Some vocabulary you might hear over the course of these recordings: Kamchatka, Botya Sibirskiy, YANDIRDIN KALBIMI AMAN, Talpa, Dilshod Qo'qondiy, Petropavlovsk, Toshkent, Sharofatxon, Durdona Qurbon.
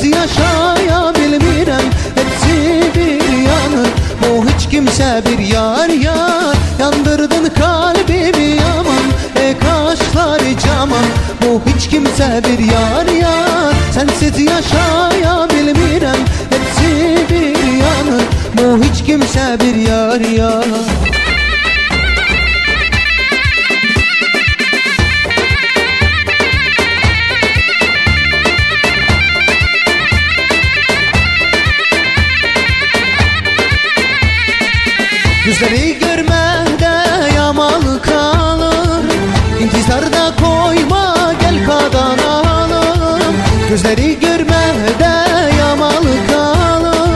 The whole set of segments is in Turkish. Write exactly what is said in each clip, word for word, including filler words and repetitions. Artık yaşayabilmirəm, hepsi bir yanır. Bu hiç kimse bir yar yar. Yandırdın kalbimi aman, ey kaşları caman. Bu hiç kimse bir yar yar. Sensiz yaşayabilmirəm, hepsi bir yanır. Bu hiç kimse bir yar yar. Gözleri görmede yamalı kalır, intizarda koyma gel kadan alım. Gözleri görmede yamalı kalır,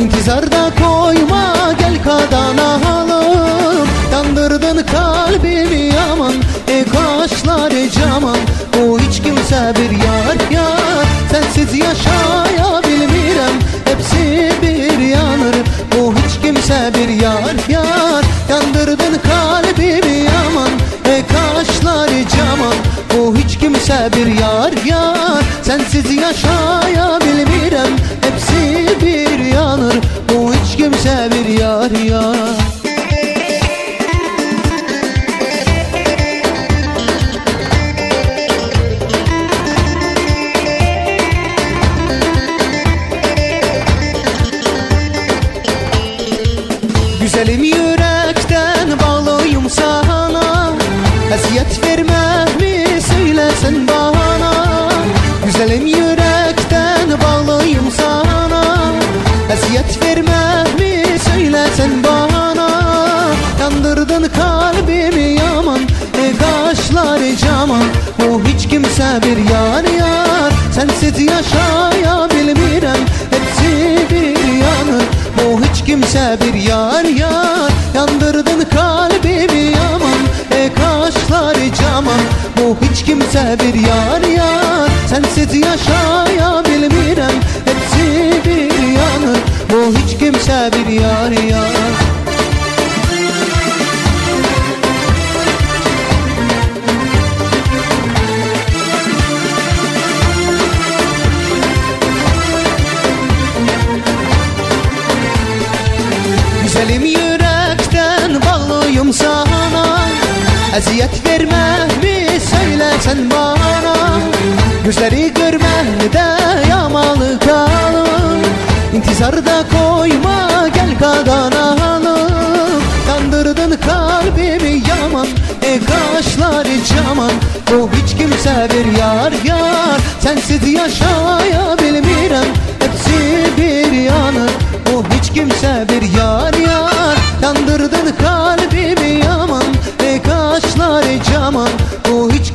intizarda koyma gel kadan alım. Yandırdın kalbimi aman, ey kaşları caman. Bu hiç kimse bir yar yar. Sensiz yaşayabilmirəm, hepsi bir yanır. Bu hiç kimse bir yar yar. Yandırdın kalbimi aman, ey kaşları caman. Bu hiç kimse bir yar yar. Sensiz yaşayabilmirəm, hepsi bir yanır. Bu hiç kimse bir yar yar. Güzelim yürekten bağlıyım sana, eziyet vermez mi söylesen bana. Güzelim yürekten bağlıyım sana, eziyet vermez mi söylesen bana. Yandırdın kalbimi aman, ey kaşları caman. Bu hiç kimse bir yar yar. Sensiz yaşayabilmirəm, hepsi bir yanır. Bu hiç kimse bir yar yar. Yandırdın kalbimi aman, ey kaşları caman. Bu hiç kimse bir yar yar. Sensiz yaşayabilmirəm, hepsi bir yanır. Bu hiç kimse bir yar yar. Güzelim yürekten bağlıyım sana, eziyet vermez mi söylesen bana. Gözleri görmede yamalı kalır, intizarda koyma gel kadan alır. Yandırdın kalbimi yaman, ey kaşları caman. Bu hiç kimse bir yar yar. Sensiz yaşayabilmirəm, hepsi bir yanır. Bu hiç kimse bir yar yar. Yandırdın kalbimi aman, ey kaşları caman. Bu hiç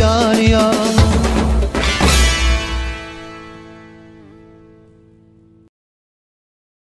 yar yar.